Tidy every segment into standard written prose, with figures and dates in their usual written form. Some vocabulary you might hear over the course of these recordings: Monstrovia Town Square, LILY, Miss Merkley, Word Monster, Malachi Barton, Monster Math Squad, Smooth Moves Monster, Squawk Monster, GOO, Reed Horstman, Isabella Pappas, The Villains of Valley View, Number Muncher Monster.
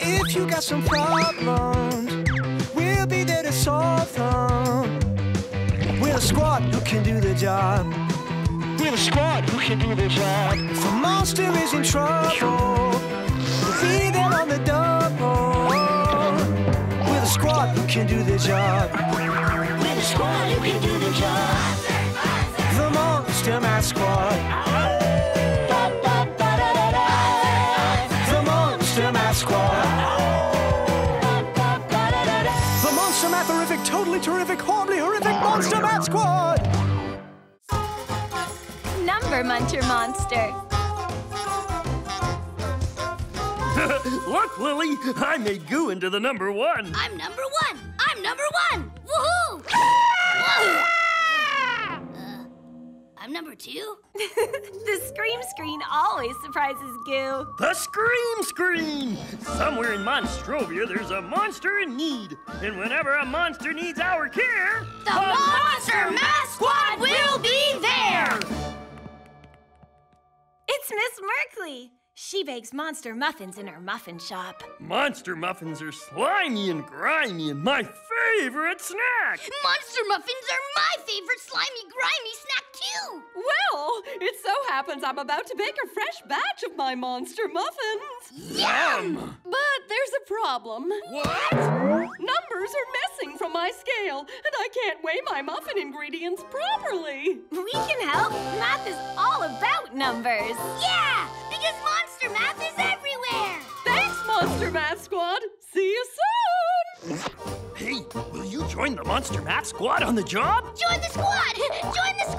If you got some problems, we'll be there to solve them. We're the squad who can do the job. We're the squad who can do the job. If a monster is in trouble, we'll be there on the double. We're the squad who can do the job. We're the squad who can do the job. The Monster Math Squad. Totally terrific, horribly horrific Monster Math Squad! Number Muncher Monster. Look, Lily, I made goo into the number one. I'm number one! I'm number one! Woohoo! Whoa. I'm number two? The scream screen always surprises Goo. The scream screen! Somewhere in Monstrovia, there's a monster in need. And whenever a monster needs our care, the Monster Math Squad will be there! It's Miss Merkley. She bakes monster muffins in her muffin shop. Monster muffins are slimy and grimy and my favorite snack! Monster muffins are my favorite slimy, grimy snack too! Well, it so happens I'm about to bake a fresh batch of my monster muffins. Yum! But there's a problem. What? Numbers are missing from my scale, and I can't weigh my muffin ingredients properly. We can help. Math is all about numbers. Yeah! Because Monster Math is everywhere! Thanks, Monster Math Squad! See you soon! Hey, will you join the Monster Math Squad on the job? Join the squad! Join the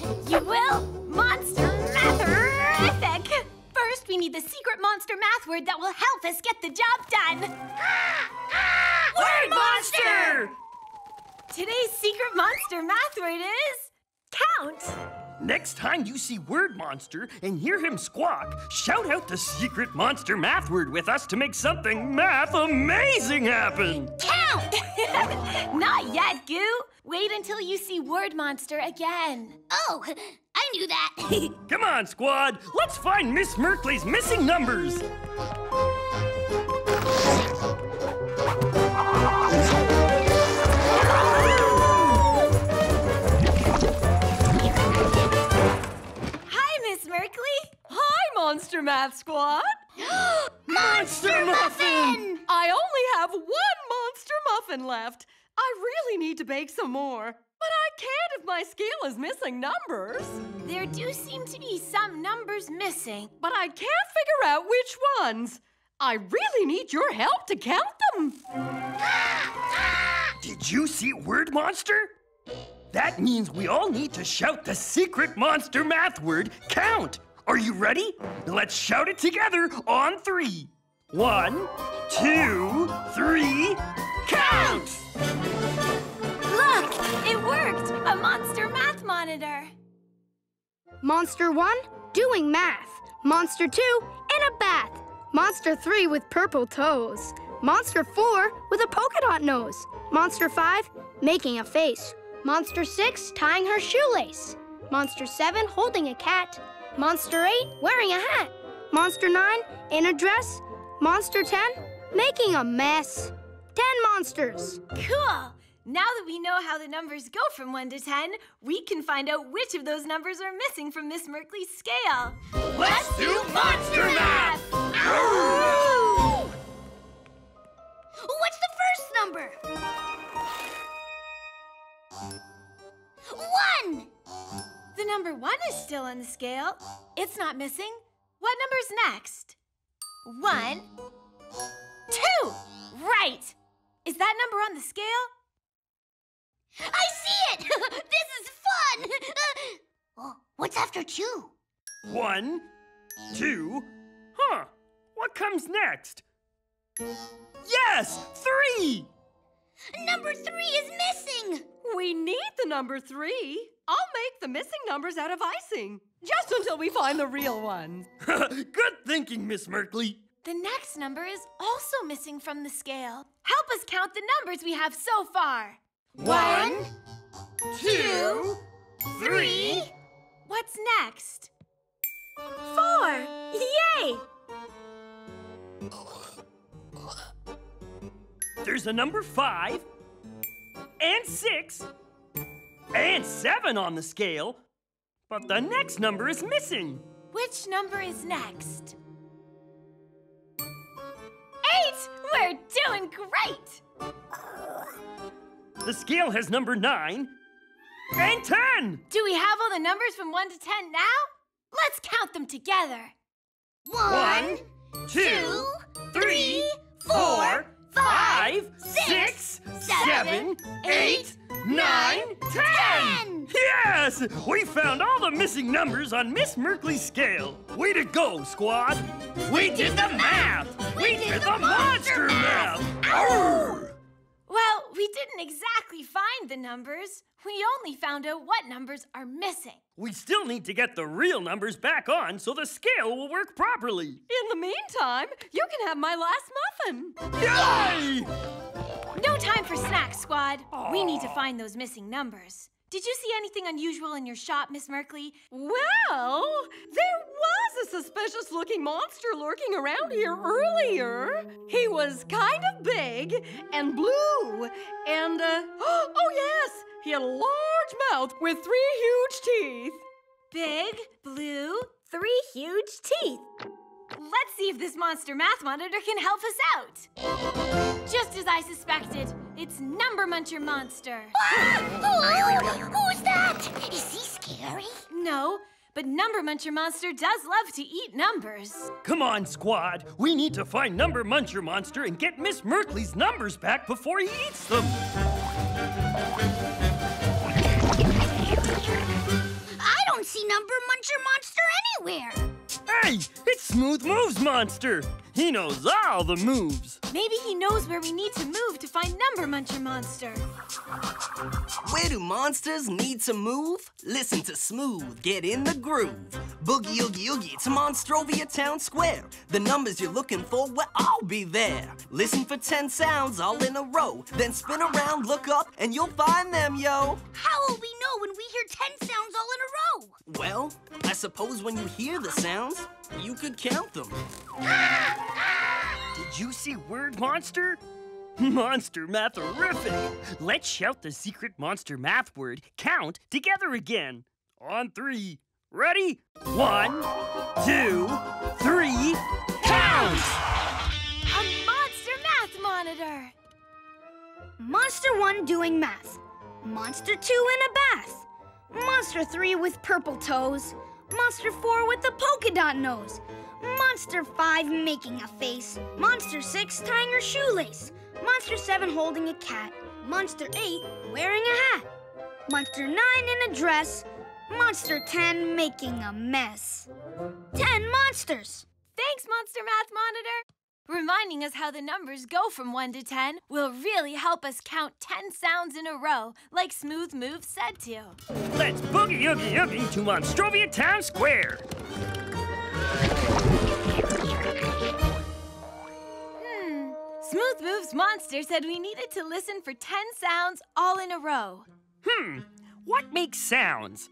squad! You will? Monster Math-erific! First, we need the secret monster math word that will help us get the job done! Word Monster! Today's secret monster math word is... count! Next time you see Word Monster and hear him squawk, shout out the secret monster math word with us to make something math amazing happen! Count! Not yet, Goo. Wait until you see Word Monster again. Oh, I knew that. Come on, squad. Let's find Miss Merkley's missing numbers. Monster Math Squad. Monster Muffin! I only have one Monster Muffin left. I really need to bake some more. But I can't if my scale is missing numbers. There do seem to be some numbers missing. But I can't figure out which ones. I really need your help to count them. Did you see Word Monster? That means we all need to shout the secret monster math word, count. Are you ready? Let's shout it together on three. 1, 2, 3, count! Look, it worked! A monster math monitor. Monster 1, doing math. Monster 2, in a bath. Monster 3 with purple toes. Monster 4 with a polka dot nose. Monster 5, making a face. Monster 6, tying her shoelace. Monster 7, holding a cat. Monster 8, wearing a hat. Monster 9, in a dress. Monster 10, making a mess. 10 monsters. Cool. Now that we know how the numbers go from 1 to 10, we can find out which of those numbers are missing from Miss Merkley's scale. Let's do Monster Math! Ow! What's the first number? 1! The number 1 is still on the scale. It's not missing. What number's next? 1, 2! Right! Is that number on the scale? I see it! This is fun! What's after 2? 1, 2... Huh. What comes next? Yes! 3! Number 3 is missing! We need the number 3. I'll make the missing numbers out of icing, just until we find the real ones. Good thinking, Miss Merkley. The next number is also missing from the scale. Help us count the numbers we have so far. 1, 2, 3. What's next? 4. Yay! There's a number 5 and 6 and 7 on the scale, but the next number is missing. Which number is next? 8! We're doing great! The scale has number 9 and 10! Do we have all the numbers from 1 to 10 now? Let's count them together. 1, 2, 3, 4, 5, 6, 7, 8, 9, 10! Yes! We found all the missing numbers on Miss Merkley's scale. Way to go, squad! We did the math! We did the monster math! Arr! Well, we didn't exactly find the numbers. We only found out what numbers are missing. We still need to get the real numbers back on so the scale will work properly. In the meantime, you can have my last muffin. Yay! No time for snacks, squad. Aww. We need to find those missing numbers. Did you see anything unusual in your shop, Miss Merkley? Well, there was a suspicious-looking monster lurking around here earlier. He was kind of big and blue and, oh yes, he had a large mouth with 3 huge teeth. Big, blue, 3 huge teeth. Let's see if this monster math monitor can help us out. Just as I suspected. It's Number Muncher Monster. Who's that? Is he scary? No, but Number Muncher Monster does love to eat numbers. Come on, squad. We need to find Number Muncher Monster and get Miss Merkley's numbers back before he eats them. I don't see Number Muncher Monster anywhere. Hey, it's Smooth Moves Monster. He knows all the moves. Maybe he knows where we need to move to find Number Muncher Monster. Where do monsters need to move? Listen to Smooth, get in the groove. Boogie, oogie, oogie, it's Monstrovia Town Square. The numbers you're looking for will all be there. Listen for 10 sounds all in a row. Then spin around, look up, and you'll find them, yo. How will we know when we hear 10 sounds all in a row? Well, I suppose when you hear the sounds, you could count them. Did you see Word Monster? Monster Math-orific! Let's shout the secret monster math word, count, together again. On 3. Ready? 1, 2, 3, count! A monster math monitor! Monster 1 doing math. Monster 2 in a bath. Monster 3 with purple toes. Monster 4 with a polka dot nose. Monster 5 making a face. Monster 6 tying her shoelace. Monster 7 holding a cat. Monster 8 wearing a hat. Monster 9 in a dress. Monster 10 making a mess. 10 monsters! Thanks, Monster Math Monitor. Reminding us how the numbers go from 1 to 10 will really help us count 10 sounds in a row, like Smooth Moves said to. Let's boogie oogie oogie to Monstrovia Town Square. Smooth Moves Monster said we needed to listen for 10 sounds all in a row. What makes sounds?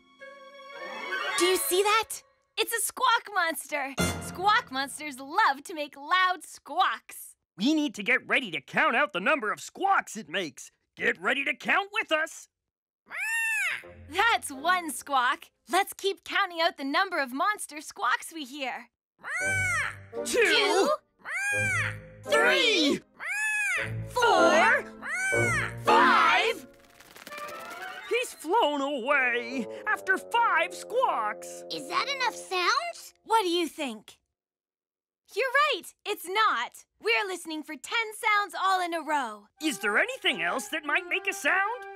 Do you see that? It's a squawk monster. Squawk monsters love to make loud squawks. We need to get ready to count out the number of squawks it makes. Get ready to count with us. That's one squawk. Let's keep counting out the number of monster squawks we hear. 2, 3, 4, 5. He's flown away after 5 squawks. Is that enough sounds? What do you think? You're right, it's not. We're listening for 10 sounds all in a row. Is there anything else that might make a sound?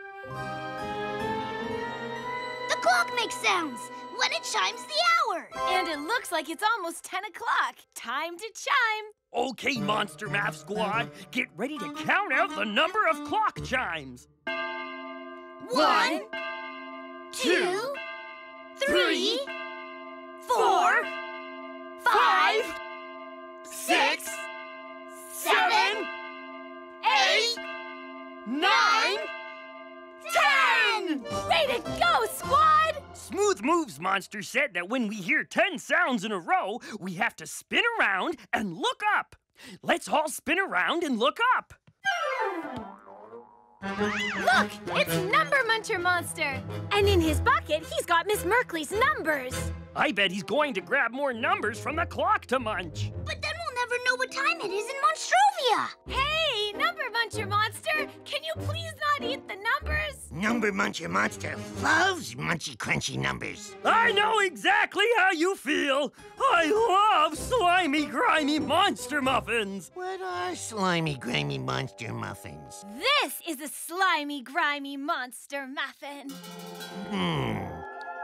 The clock makes sounds when it chimes the hour. And it looks like it's almost 10 o'clock. Time to chime. Okay, Monster Math Squad, get ready to count out the number of clock chimes. 1, 2, 3, 4, 5, 6, 7, 8, 9, 10! Way to go, squad! Smooth Moves Monster said that when we hear 10 sounds in a row, we have to spin around and look up. Let's all spin around and look up. Look, it's Number Muncher Monster. And in his bucket, he's got Miss Merkley's numbers. I bet he's going to grab more numbers from the clock to munch. But then we'll never know what time it is in Monstrovia. Hey, Number Muncher Monster, can you please not eat the numbers? Number Muncher Monster loves munchy crunchy numbers. I know exactly how you feel. I love slimy, grimy monster muffins. What are slimy, grimy monster muffins? This is a slimy, grimy monster muffin.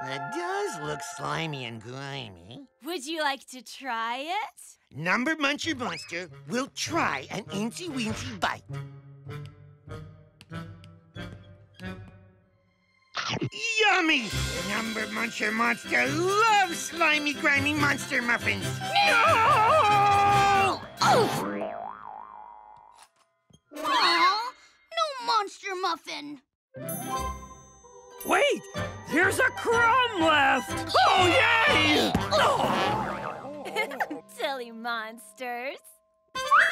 That does look slimy and grimy. Would you like to try it? Number Muncher Monster will try an eensy-weensy bite. Yummy! Number Muncher Monster loves slimy, grimy monster muffins. No! Oh! Aww, no monster muffin. Wait! There's a crumb left! Oh, yay! Oh. Silly monsters.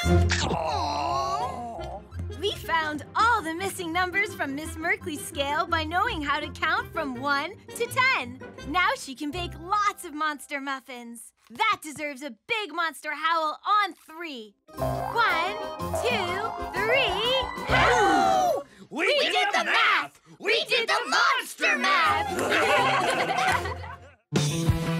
Oh. We found all the missing numbers from Miss Merkley's scale by knowing how to count from 1 to 10. Now she can bake lots of monster muffins. That deserves a big monster howl on 3. 1, 2, 3, howl! We did the math! We did the monster math!